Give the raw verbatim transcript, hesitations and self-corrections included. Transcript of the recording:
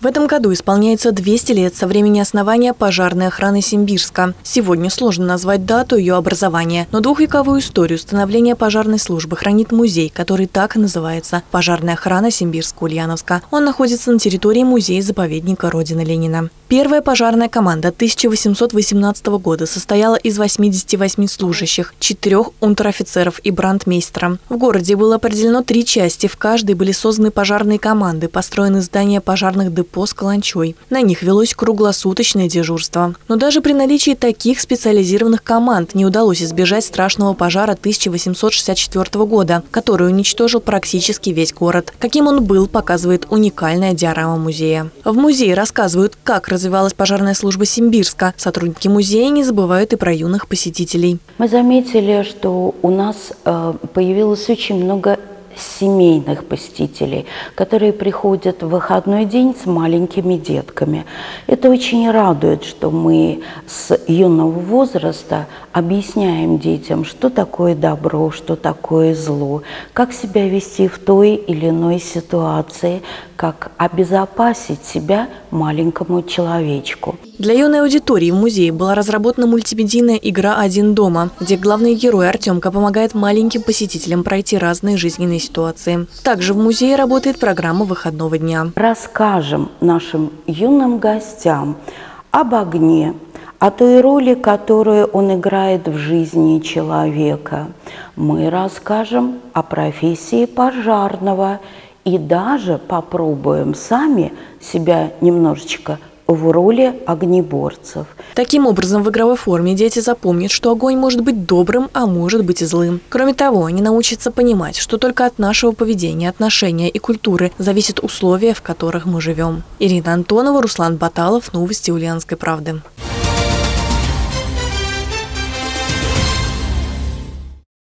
В этом году исполняется двести лет со времени основания пожарной охраны Симбирска. Сегодня сложно назвать дату ее образования, но двухвековую историю становления пожарной службы хранит музей, который так и называется – «Пожарная охрана Симбирска-Ульяновска». Он находится на территории музея-заповедника Родина Ленина. Первая пожарная команда тысяча восемьсот восемнадцатого года состояла из восьмидесяти восьми служащих, четырех унтер-офицеров и брандмейстера. В городе было определено три части, в каждой были созданы пожарные команды, построены здания пожарных депо с каланчой. На них велось круглосуточное дежурство. Но даже при наличии таких специализированных команд не удалось избежать страшного пожара тысяча восемьсот шестьдесят четвёртого года, который уничтожил практически весь город. Каким он был, показывает уникальная диорама музея. В музее рассказывают, как развивалась пожарная служба Симбирска. Сотрудники музея не забывают и про юных посетителей. Мы заметили, что у нас появилось очень много семейных посетителей, которые приходят в выходной день с маленькими детками. Это очень радует, что мы с юного возраста объясняем детям, что такое добро, что такое зло, как себя вести в той или иной ситуации, как обезопасить себя маленькому человечку. Для юной аудитории в музее была разработана мультимедийная игра «Один дома», где главный герой Артемка помогает маленьким посетителям пройти разные жизненные ситуации. Также в музее работает программа выходного дня. Расскажем нашим юным гостям об огне, о той роли, которую он играет в жизни человека. Мы расскажем о профессии пожарного и даже попробуем сами себя немножечко в роли огнеборцев. Таким образом, в игровой форме дети запомнят, что огонь может быть добрым, а может быть и злым. Кроме того, они научатся понимать, что только от нашего поведения, отношения и культуры зависят условия, в которых мы живем. Ирина Антонова, Руслан Баталов, новости Ульяновской правды.